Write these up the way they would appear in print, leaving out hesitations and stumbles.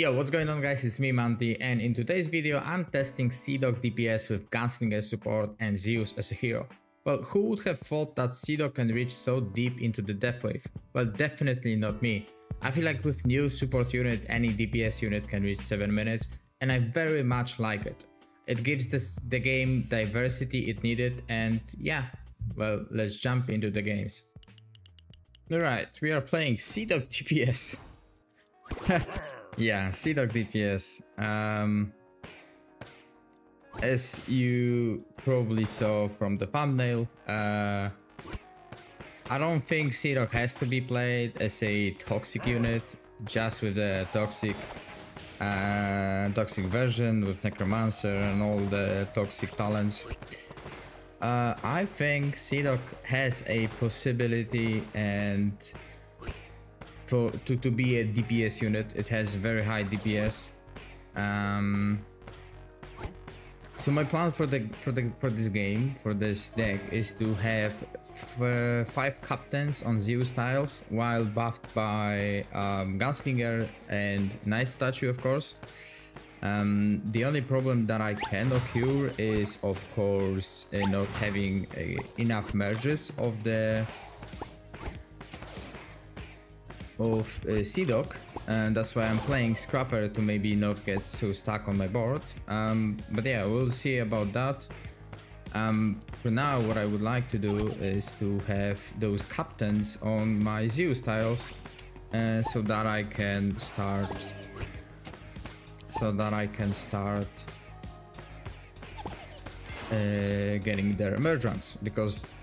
Yo, what's going on guys, it's me Manty, and in today's video I'm testing Sea Dog DPS with Gunslinger support and Zeus as a hero. Well, who would have thought that Sea Dog can reach so deep into the Death Wave? Well, definitely not me. I feel like with new support unit, any DPS unit can reach 7 minutes, and I very much like it. It gives the game diversity it needed, and yeah, well, let's jump into the games. Alright, we are playing Sea Dog DPS. Yeah, Sea Dog DPS. As you probably saw from the thumbnail, I don't think Sea Dog has to be played as a toxic unit, just with the toxic version with Necromancer and all the toxic talents. I think Sea Dog has a possibility and to be a DPS unit. It has very high DPS. So my plan for this deck is to have 5 captains on Zeus tiles, while buffed by Gunslinger and Knight Statue, of course. The only problem that I cannot cure is, of course, not having enough merges of the Sea Dog, and that's why I'm playing Scrapper to maybe not get so stuck on my board. But yeah, we'll see about that. For now, what I would like to do is to have those captains on my Zeus tiles, so that I can start. Getting their Merjunks, because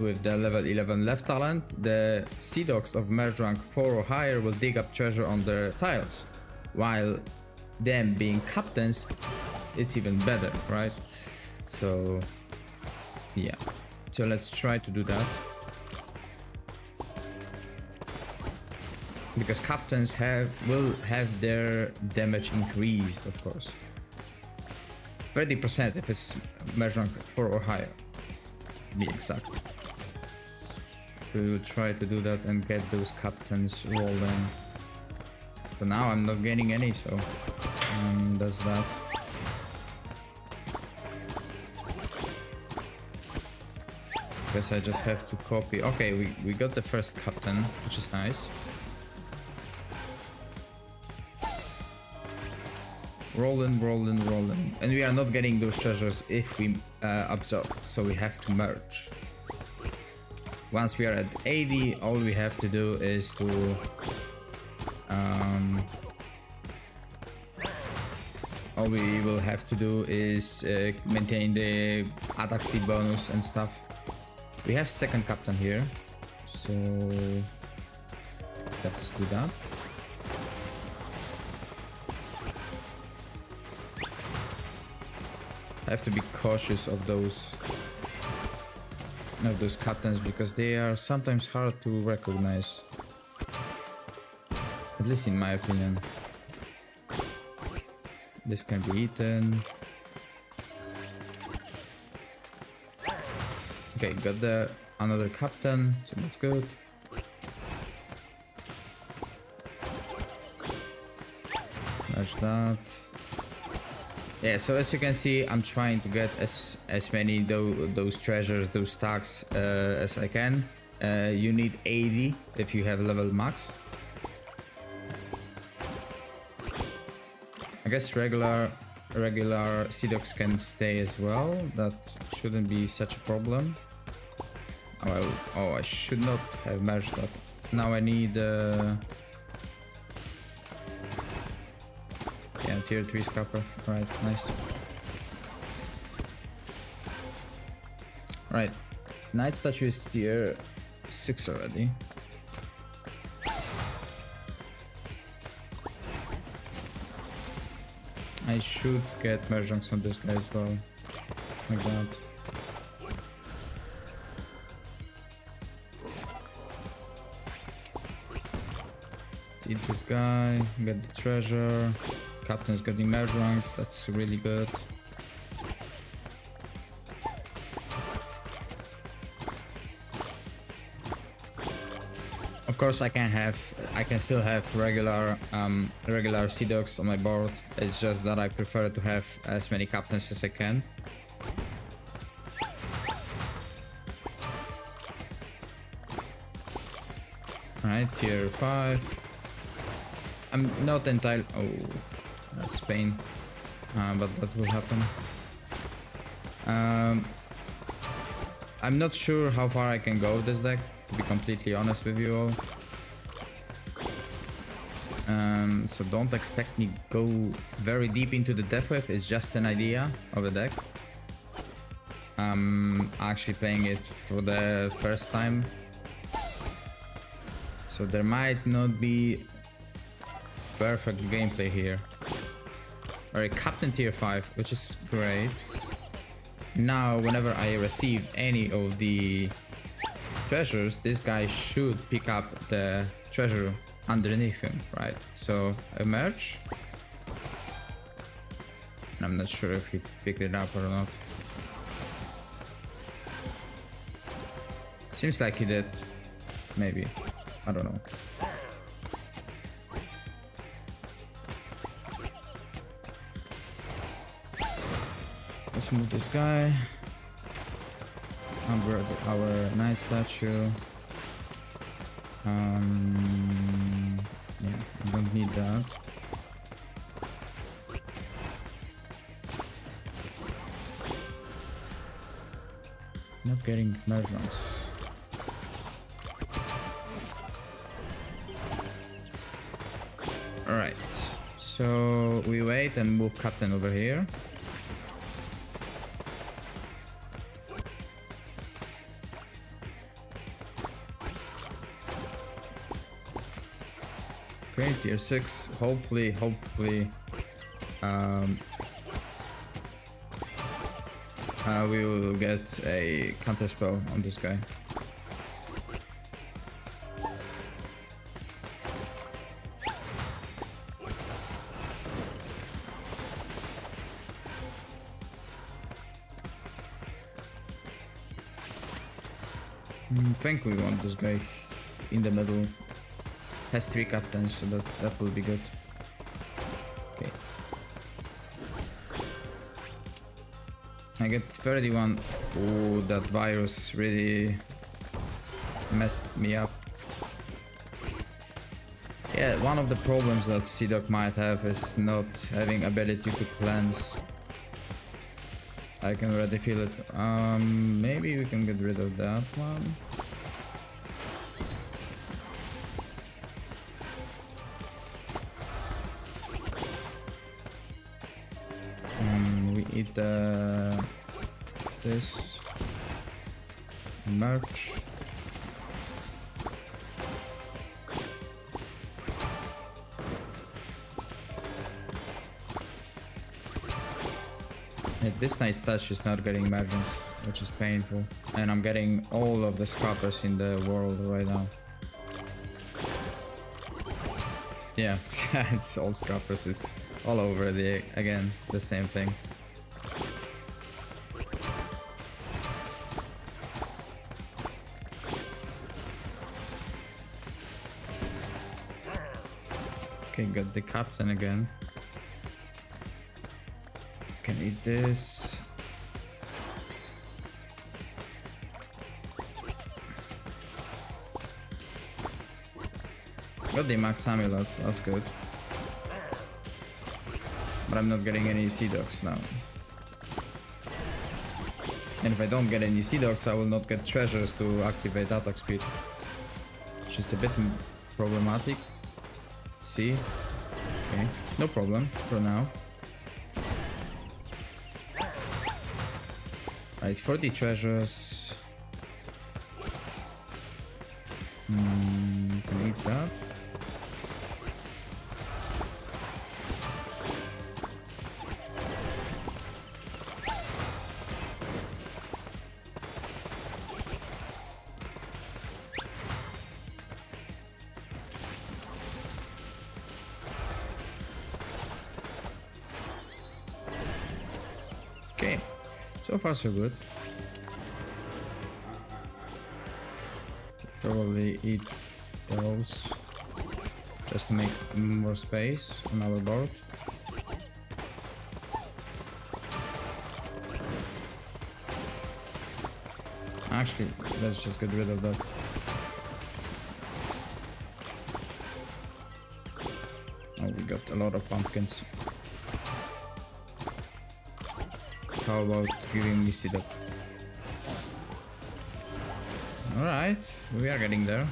with the level 11 left talent, the Sea Dogs of Merjunk 4 or higher will dig up treasure on their tiles, while them being captains, it's even better, right? So yeah, so let's try to do that, because captains will have their damage increased, of course, 30% if it's Merjunk 4 or higher, to be exact. We will try to do that and get those captains rolling. But now I'm not getting any, so that's that. Guess I just have to copy. Okay, we got the first captain, which is nice. Rolling, rolling, rolling. And we are not getting those treasures if we absorb, so we have to merge. Once we are at 80, all we have to do is to all we will have to do is maintain the attack speed bonus and stuff. We have second captain here, so let's do that. I have to be cautious of those captains, because they are sometimes hard to recognize, at least in my opinion. This can be eaten. Okay, got another captain, so that's good. Smash that. Yeah, so as you can see, I'm trying to get as many those treasures, those stacks as I can. You need 80 if you have level max. I guess regular Sea Dogs can stay as well. That shouldn't be such a problem. Oh, I should not have merged that. Now I need tier 3 Scrapper. Right, nice. Right, Knight Statue is tier 6 already. I should get Merjunks on this guy as well, like that. Let's eat this guy, get the treasure. Captain's getting Merjunks, that's really good. Of course, I can still have regular Sea Dogs on my board. It's just that I prefer to have as many captains as I can. Alright, tier 5. I'm not entirely... Oh, that's pain. But that will happen. I'm not sure how far I can go with this deck, to be completely honest with you all. So don't expect me go very deep into the Death Wave. It's just an idea of the deck. I'm actually playing it for the first time, so there might not be perfect gameplay here. Alright, Captain tier 5, which is great. Now, whenever I receive any of the treasures, this guy should pick up the treasure underneath him, right? So, emerge. I'm not sure if he picked it up or not. Seems like he did. Maybe. I don't know. Let's move this guy. Upgrade our Knight Statue. Yeah, I don't need that. Not getting Merjunks. Alright, so we wait and move Captain over here. Okay, tier 6, hopefully we will get a counter spell on this guy. I think we want this guy in the middle. Has 3 captains, so that will be good. Okay. I get 31. Ooh, that virus really messed me up. Yeah, one of the problems that Sea Dog might have is not having ability to cleanse. I can already feel it. Maybe we can get rid of that one. Eat this merch. Yeah, this Knight Statue is not getting Merjunks, which is painful. And I'm getting all of the Scrappers in the world right now. Yeah, it's all Scrappers. It's all over again, the same thing. Okay, got the captain again. Can eat this. Got the max amulet, that's good. But I'm not getting any Sea Dogs now. And if I don't get any Sea Dogs, I will not get treasures to activate attack speed, which is a bit problematic. See? Okay, no problem for now. Alright, 40 treasures. Can eat that. Okay, so far so good. Probably eat spells just to make more space on our board. Actually, let's just get rid of that. Oh, we got a lot of pumpkins. How about giving me Sea Dog? Alright, we are getting there.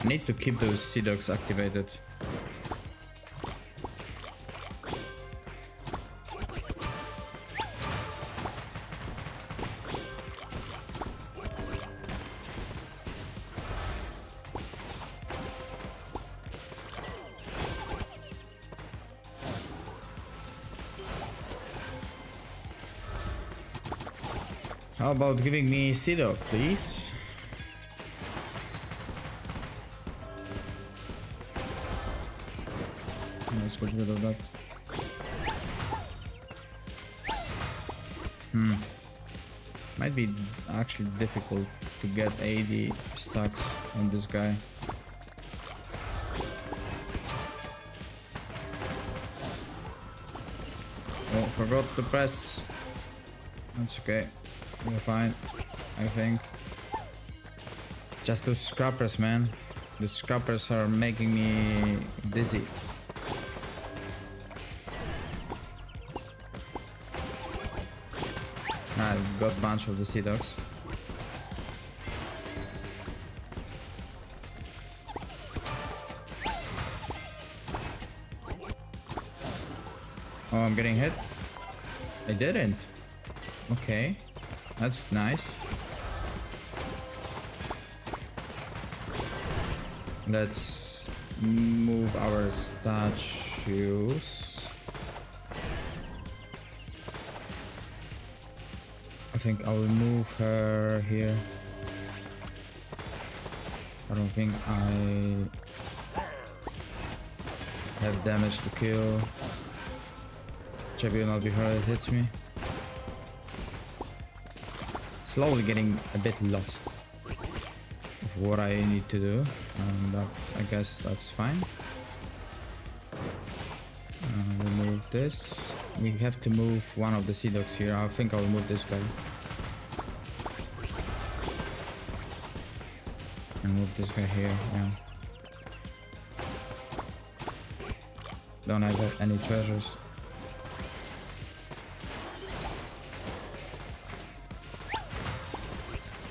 I need to keep those Sea Dogs activated. How about giving me Sea Dog, please? Let's get rid of that. Might be actually difficult to get 80 stacks on this guy. Oh, forgot to press. That's okay. We're fine, I think. Just those scrappers, man. The scrappers are making me dizzy. I've got a bunch of the Sea Dogs. Oh, I'm getting hit. I didn't. Okay. That's nice. Let's move our statues. I think I will move her here. I don't think I have damage to kill. She will not be hurt if it hits me. Slowly getting a bit lost of what I need to do, and I guess that's fine. We'll move this. We have to move one of the Sea Dogs here. I think I'll move this guy. And move this guy here, yeah. Don't have any treasures.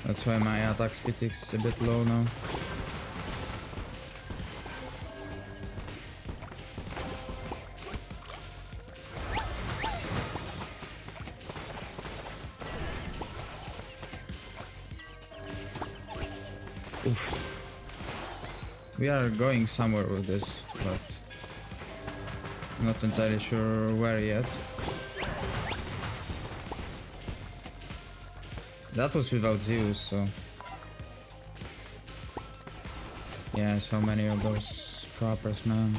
That's why my attack speed is a bit low now. Oof. We are going somewhere with this, but I'm not entirely sure where yet. That was without Zeus, so... Yeah, so many of those scrappers, man.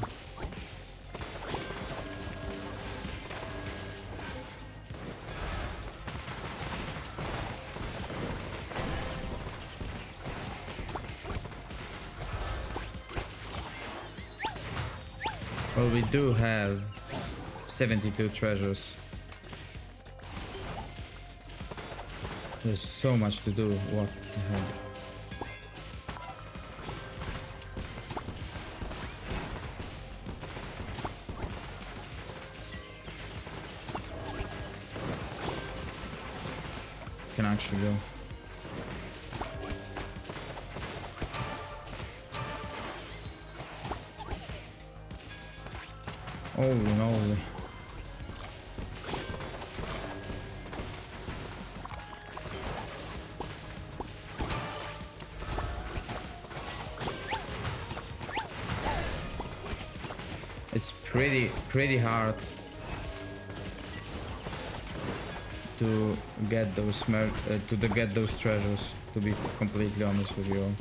Well, we do have 72 treasures. There's so much to do, what the hell. Can actually go. Oh no. It's pretty hard to get those treasures, to be completely honest with you.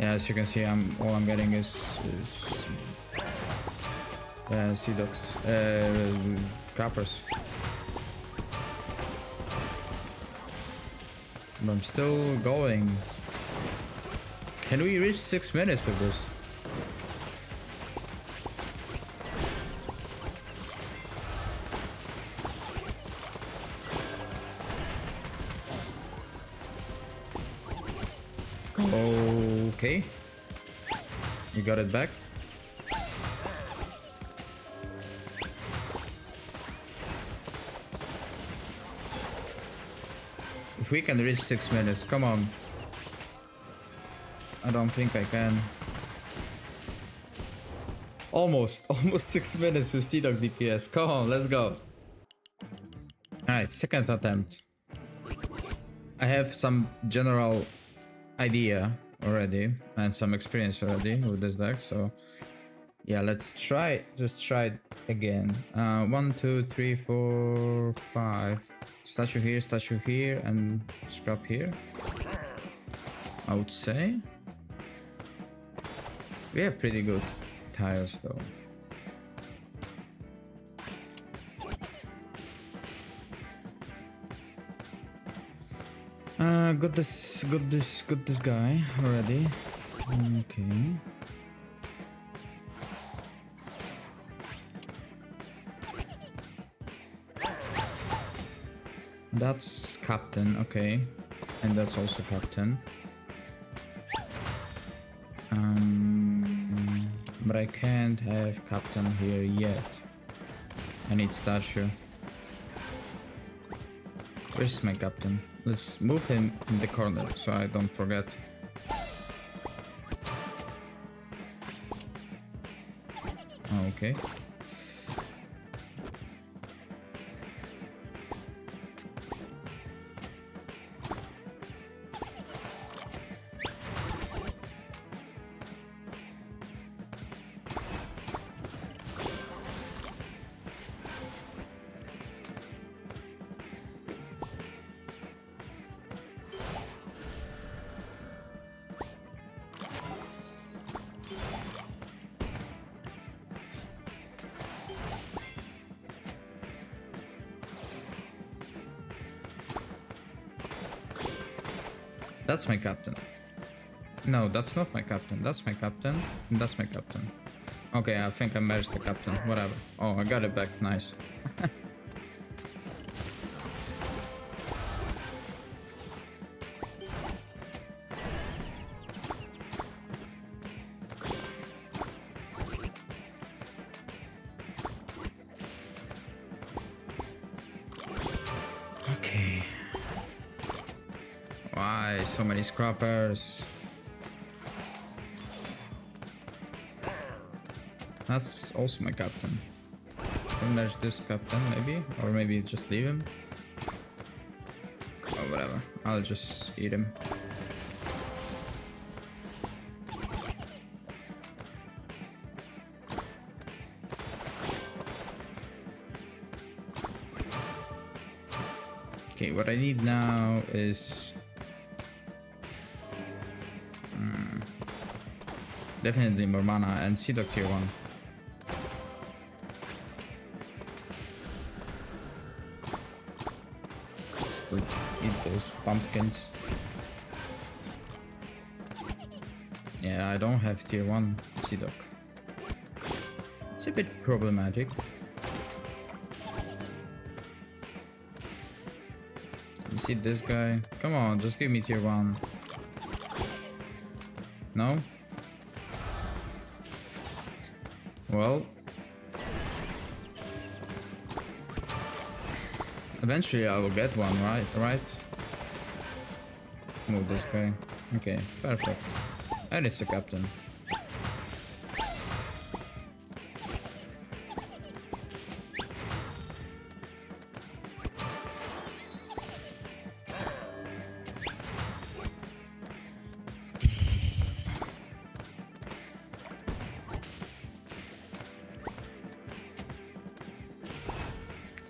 Yeah, as you can see, all I'm getting is sea dogs, scrappers. But I'm still going. Can we reach 6 minutes with this? Okay, you got it back. If we can reach 6 minutes, come on. I don't think I can. Almost 6 minutes with Sea Dog DPS. Come on, let's go. Alright, second attempt. I have some general idea already and some experience already with this deck, so yeah, let's try. Just try it again. 1 2 3 4 5 statue here, statue here, and scrap here. I would say we have pretty good tiles though. Got this guy already. Okay. That's captain, okay. And that's also captain. But I can't have captain here yet. I need statue. Where's my captain? Let's move him in the corner so I don't forget. Okay. That's my captain. No, that's not my captain. That's my captain. And that's my captain. Okay, I think I merged the captain. Whatever. Oh, I got it back. Nice. So many scrappers. That's also my captain. Can merge this captain maybe, or maybe just leave him. Or whatever. I'll just eat him. Okay, what I need now is definitely more mana and Sea Dog tier 1. Just to eat those pumpkins. Yeah, I don't have tier 1 Sea Dog. It's a bit problematic. You see this guy? Come on, just give me tier 1. No? Well, eventually I will get one, right? Move this guy. Okay, perfect. And it's a captain.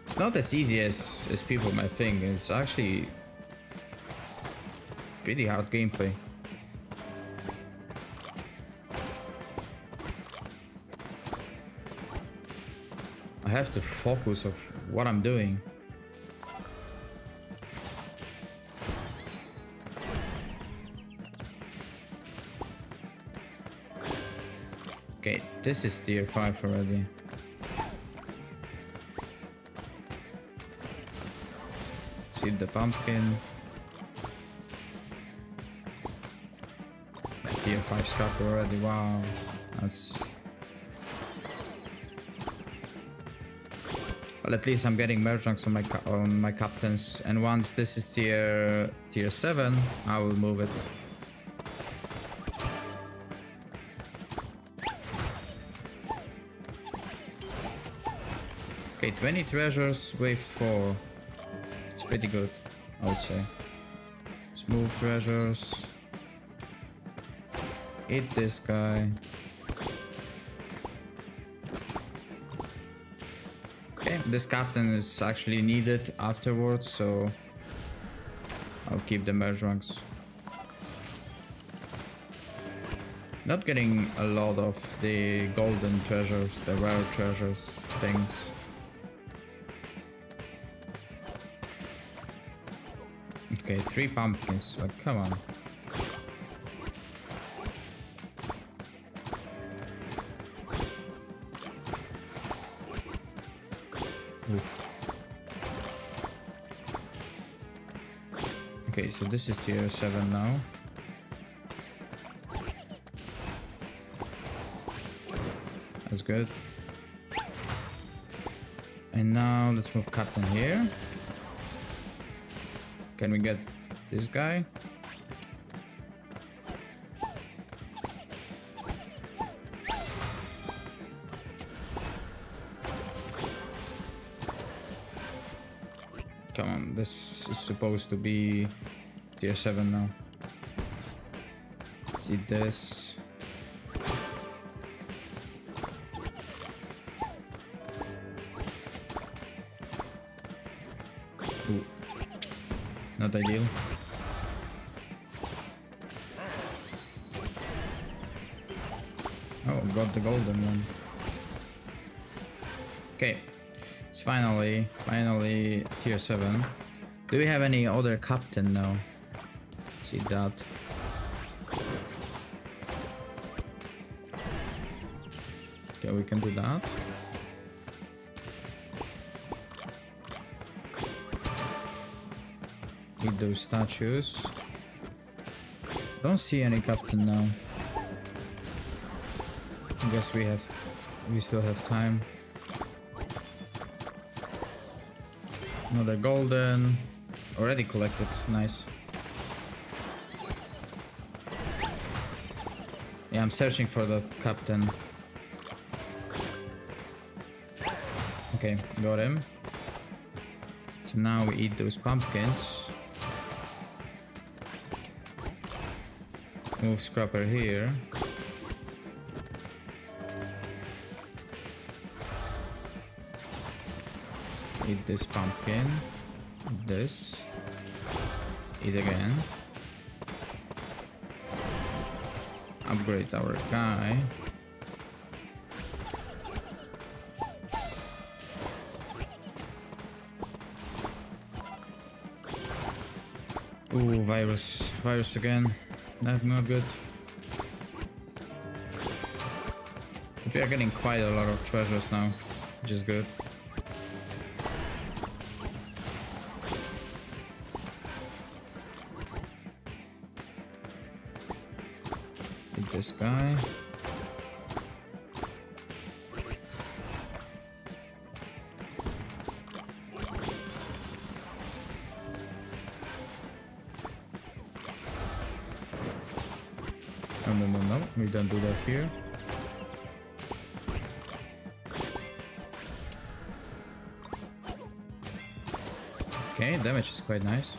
It's not as easy as people might think. It's actually pretty hard gameplay. I have to focus on what I'm doing. Okay, this is tier 5 already. See the pumpkin. Tier 5 Scrapper already, wow. That's... Well, at least I'm getting Merjunks on my captains, and once this is tier 7, I will move it. Okay, 20 treasures, wave 4. It's pretty good, I would say. Let's move treasures. Eat this guy. Okay, this captain is actually needed afterwards, so I'll keep the Merjunks. Not getting a lot of the golden treasures, the rare treasures things. Okay, 3 pumpkins, oh, come on. Okay, so this is tier 7 now. That's good. And now let's move captain here. Can we get this guy? Come on, this is supposed to be tier 7 now. Let's eat this. Ooh. Not ideal. Oh, got the golden one. Okay, it's finally tier 7. Do we have any other captain now? See that. Okay, we can do that. Eat those statues. Don't see any captain now. I guess we still have time. Another golden. Already collected, nice. Yeah, I'm searching for the captain. Okay, got him. So now we eat those pumpkins. Move Scrapper here. Eat this pumpkin. This. Eat again. Upgrade our guy. Ooh, virus. Virus again. That's not good. But we are getting quite a lot of treasures now, which is good. This guy. No, we don't do that here. Okay, damage is quite nice.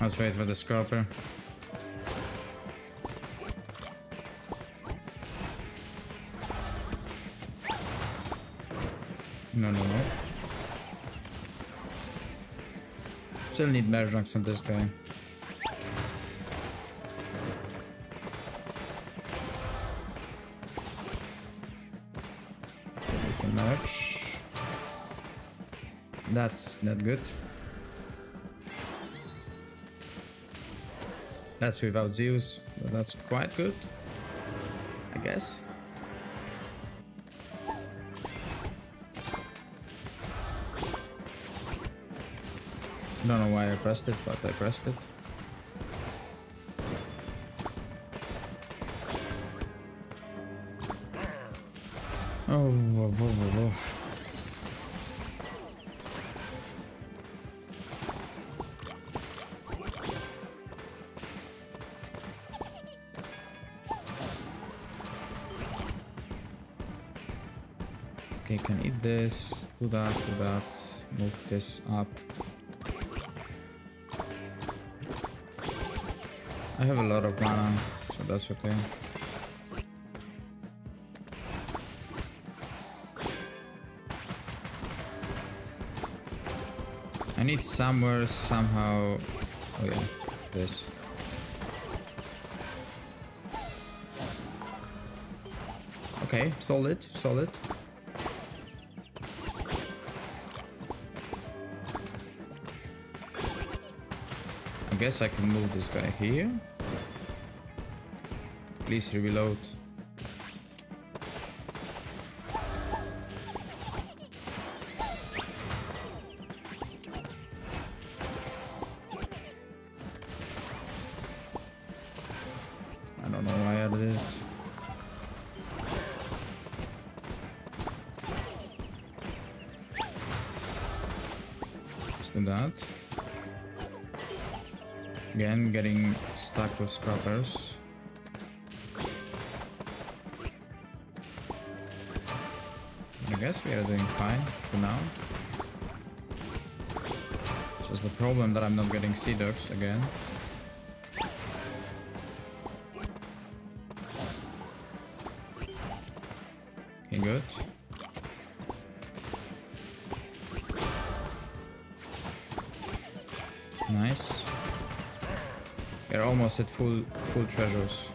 Let's wait for the Scrapper. No. Still need Merjunks on this guy. That's not good. That's without Zeus, but that's quite good, I guess. Don't know why I pressed it, but I pressed it. Oh, whoa, whoa, whoa, whoa. Okay, can eat this, do that, move this up. I have a lot of mana, so that's okay. I need somewhere, somehow... Oh yeah, this. Okay, solid, solid. I guess I can move this guy here. Please reload. That. Again, getting stuck with scrappers. I guess we are doing fine for now. It's just the problem that I'm not getting sea dogs again. Okay, good. Nice. They're almost at full treasures.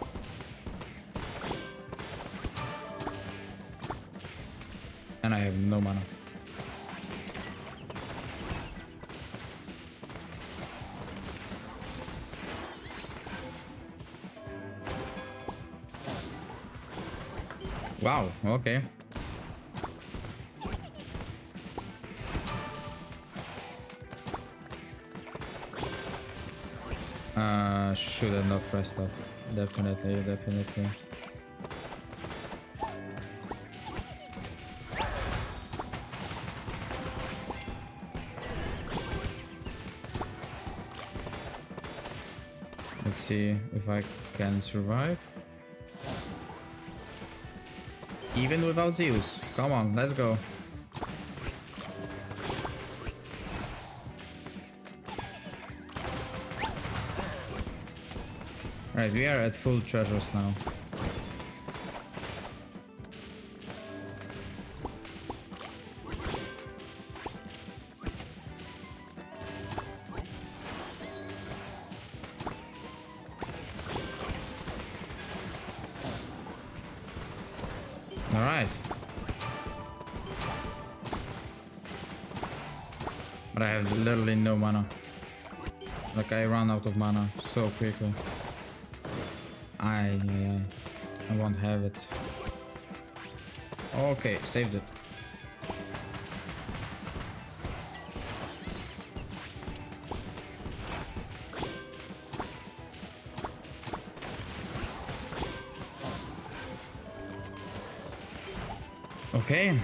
And I have no mana. Wow, okay. Should have not pressed up. Definitely, definitely. Let's see if I can survive. Even without Zeus. Come on, let's go. Alright, we are at full treasures now. Alright. But I have literally no mana. Like, I ran out of mana so quickly. I won't have it. Okay, saved it. Okay.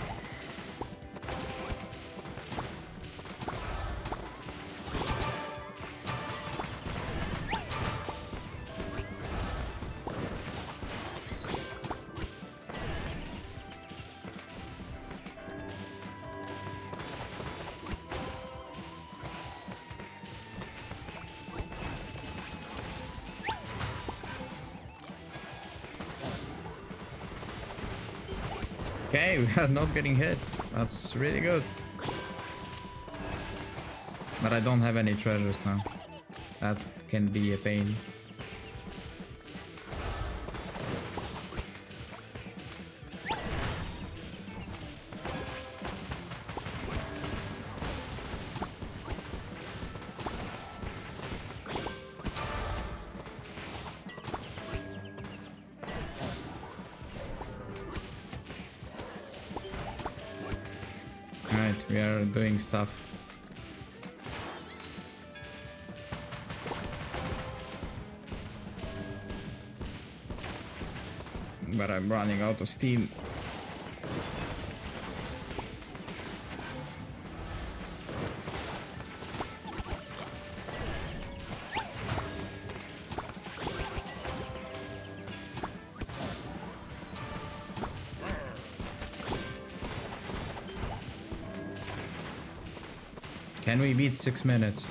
Okay, we are not getting hit. That's really good. But I don't have any treasures now. That can be a pain. We are doing stuff. But I'm running out of steam. Can we beat 6 minutes?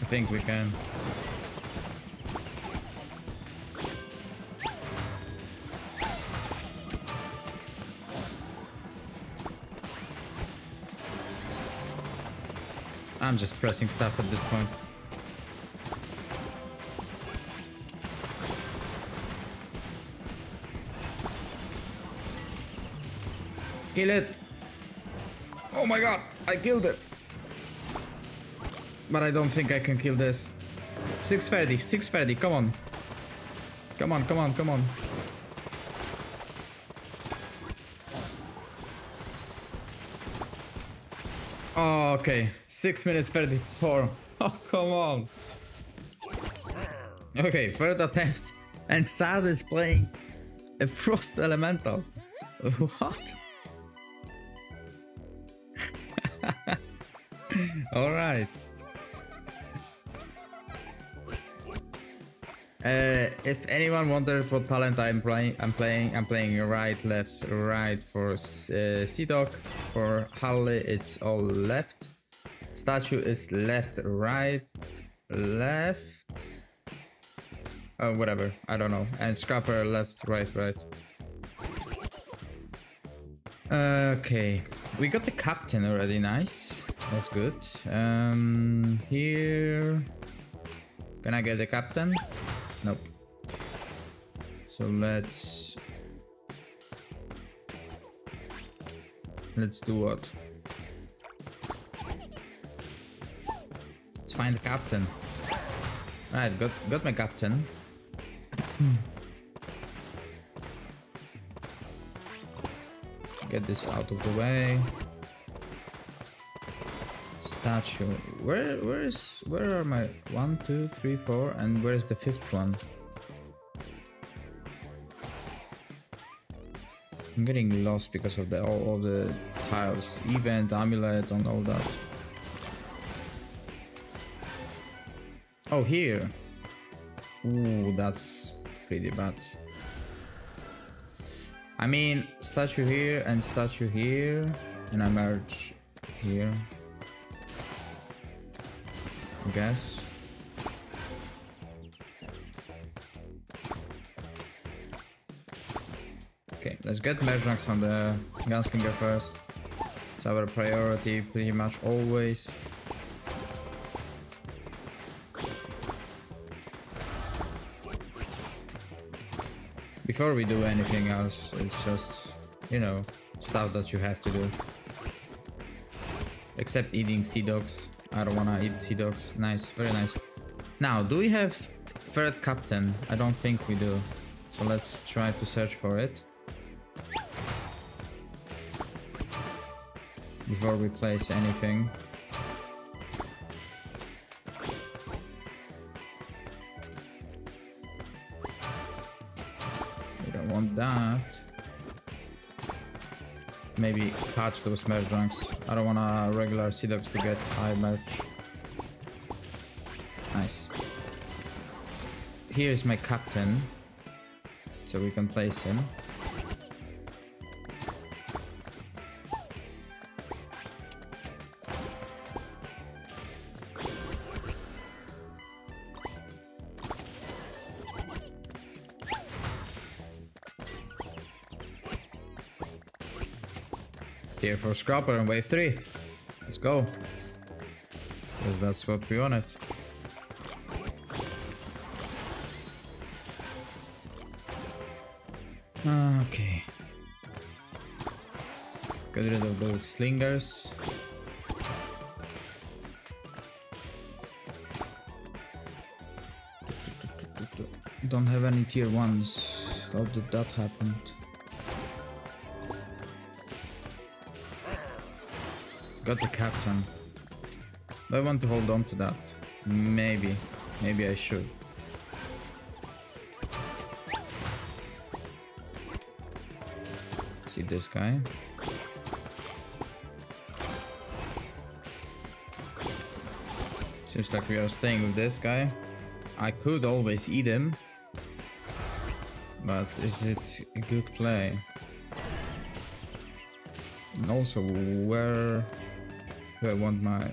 I think we can. I'm just pressing stuff at this point. Kill it! Oh my god, I killed it! But I don't think I can kill this. 630, 630, come on. Come on, come on, come on. Oh, okay. 6 minutes 34. Oh, come on. Okay, third attempt. And Sad is playing a Frost Elemental. What? Alright. If anyone wondered what talent I'm playing right, left, right for Sea Dog. For Harley, it's all left. Statue is left, right, left. Oh, whatever. I don't know. And Scrapper, left, right, right. Okay. We got the captain already. Nice. That's good. Here. Can I get the captain? Nope. So let's do what? Let's find the captain. Alright, got my captain. Get this out of the way. Statue. Where are my 1, 2, 3, 4, and where's the fifth one? I'm getting lost because of the all the tiles, event, amulet, and all that. Oh, here. Ooh, that's pretty bad. I mean, statue here, and I merge here. I guess. Okay, let's get Merjunks on the Gunslinger first. It's our priority pretty much always. Before we do anything else, it's just, you know, stuff that you have to do. Except eating sea dogs. I don't wanna eat sea dogs. Nice, very nice. Now, do we have third captain? I don't think we do. So let's try to search for it. Before we place anything. We don't want that. Maybe catch those Merjunks. I don't want a regular Sea Dogs to get high merch. Nice. Here is my captain. So we can place him. Here for Scrapper in wave 3. Let's go. Because that's what we wanted. Okay. Get rid of those slingers. don't have any tier 1s. How did that happen? Got the captain. Do I want to hold on to that? Maybe. Maybe I should. See this guy. Seems like we are staying with this guy. I could always eat him. But is it a good play? And also, where do I want my...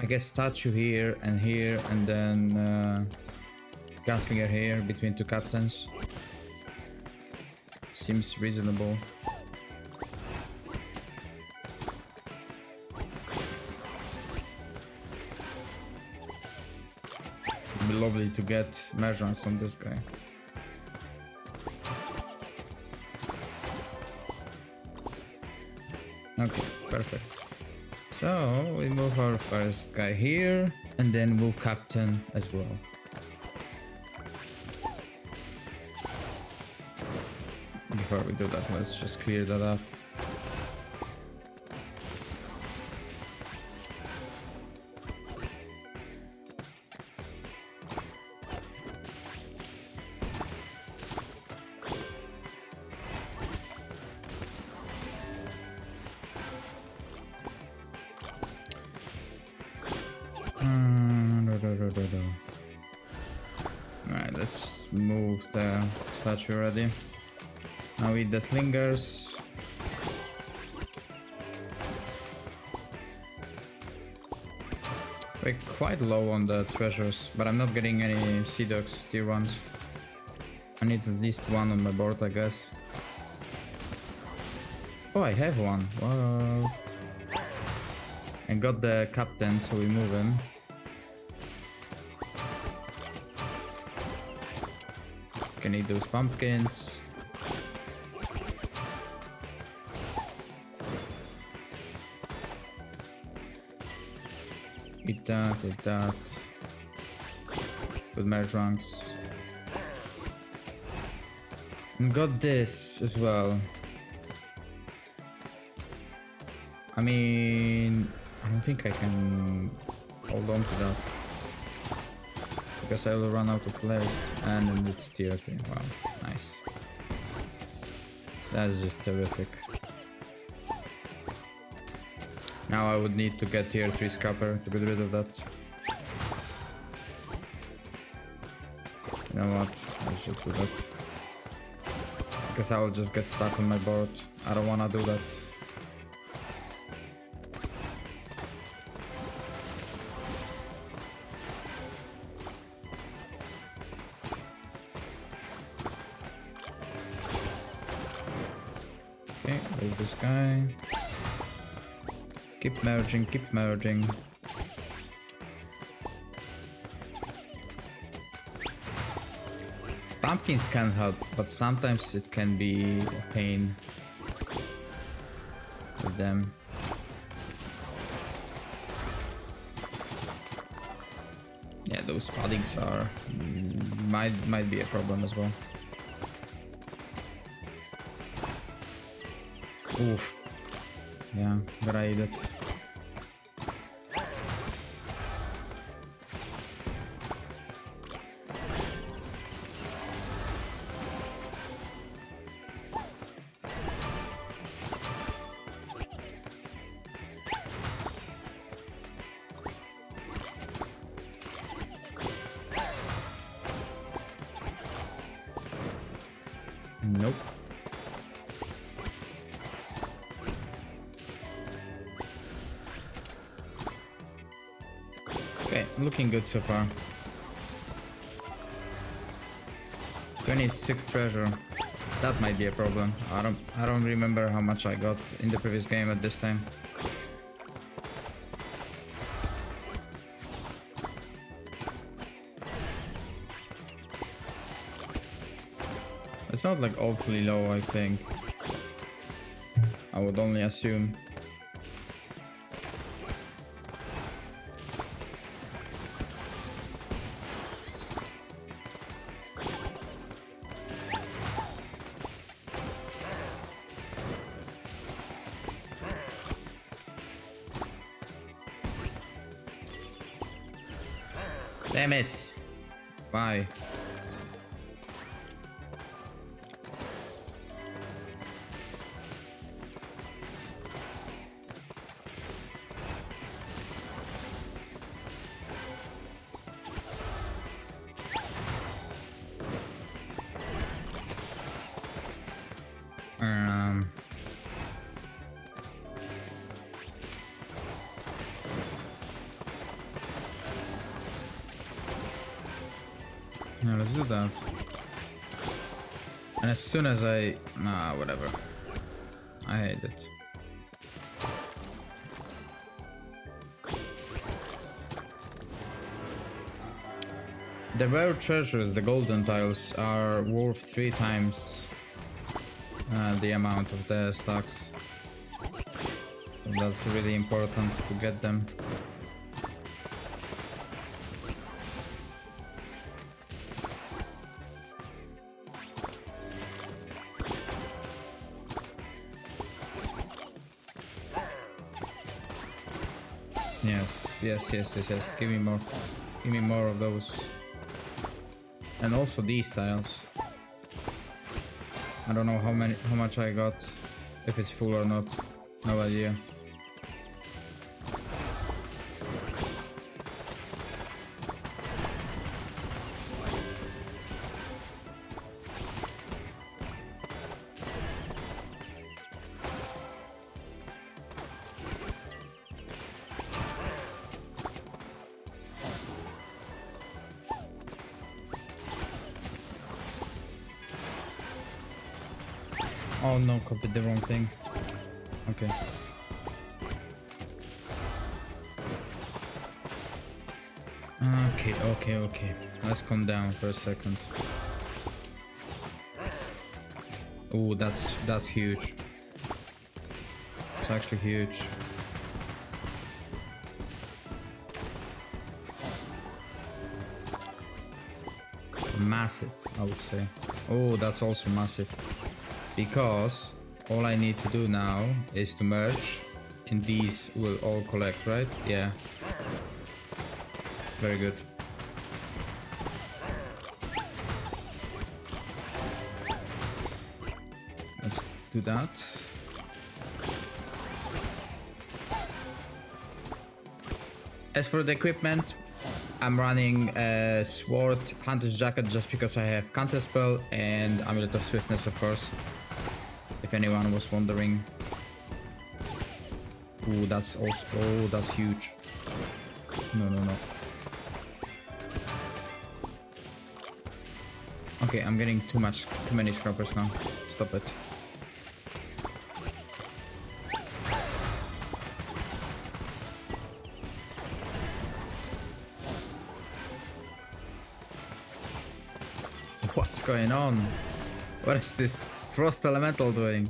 I guess statue here, and then Gunslinger here, between two captains. Seems reasonable. It'd be lovely to get Merjunks on this guy. Okay, perfect. So we move our first guy here, and then we'll captain as well. Before we do that, let's just clear that up. Alright, let's move the statue already. Now with the slingers. We're quite low on the treasures, but I'm not getting any Sea Dogs tier 1s. I need at least one on my board, I guess. Oh, I have one. Wow. I got the captain, so we move him. Can eat those pumpkins. Eat that, with Merjunks. And got this as well. I mean, I don't think I can hold on to that. Because I will run out of players, and then it's tier 3. Wow, nice. That's just terrific. Now I would need to get tier 3 Scrapper to get rid of that. You know what? Let's just do that. Because I will just get stuck on my board. I don't wanna do that. Okay, move this guy. Keep merging, keep merging. Pumpkins can help, but sometimes it can be a pain with them. Yeah, those paddings are might be a problem as well. Oof. Yeah, but I ate it. Nope. Okay, looking good so far. 26 treasure. That might be a problem. I don't remember how much I got in the previous game at this time. It's not like awfully low, I think. I would only assume. Damn it. Why? Yeah, let's do that. And as soon as I... Nah, whatever. I hate it. The rare treasures, the golden tiles, are worth 3 times the amount of the stocks. And that's really important to get them. Yes. Give me more of those. And also these tiles. I don't know how much I got, if it's full or not. No idea. Oh no, copied the wrong thing. Okay. Okay. Let's calm down for a second. Oh, that's huge. It's actually huge. Massive, I would say. Oh, that's also massive. Because all I need to do now is to merge, and these will all collect, right? Yeah. Very good. Let's do that. As for the equipment, I'm running a sword, hunter's jacket, just because I have counterspell and amulet of swiftness, of course. If anyone was wondering. Ooh, that's also... Oh, that's huge. No. Okay, I'm getting too many scrappers now. Stop it. What's going on? What is this? Frost Elemental doing.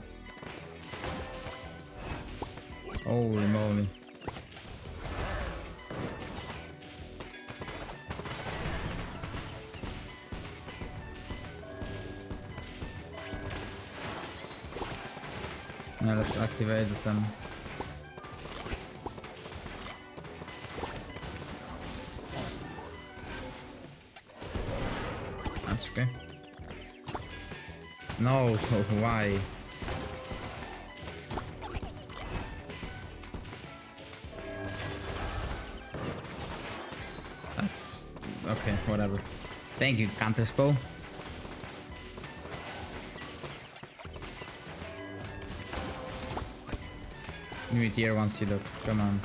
Holy moly. Now let's activate them. That's okay. No, why? That's... okay, whatever. Thank you, counterspell. Give me tier 1 Sea Dog, come on.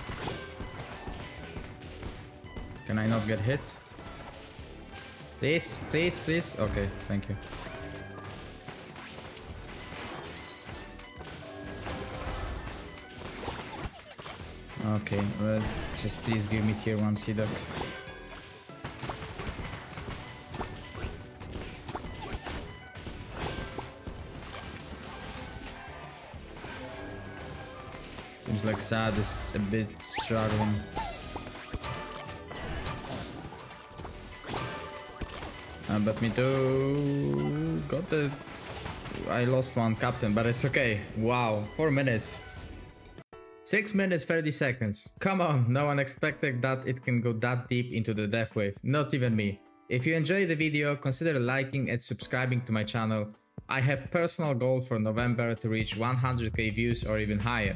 Can I not get hit? Please. Okay, thank you. Okay, well, just please give me tier 1 Sea Dog. Seems like Sad is a bit struggling. But me too. Got the... I lost one captain, but it's okay. Wow, 4 minutes. 6 minutes 30 seconds. Come on, no one expected that it can go that deep into the Death Wave, not even me. If you enjoyed the video, consider liking and subscribing to my channel. I have personal goal for November to reach 100k views or even higher.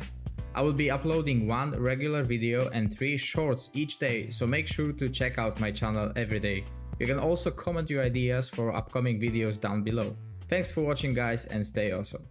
I will be uploading 1 regular video and 3 shorts each day, so make sure to check out my channel every day. You can also comment your ideas for upcoming videos down below. Thanks for watching guys, and stay awesome.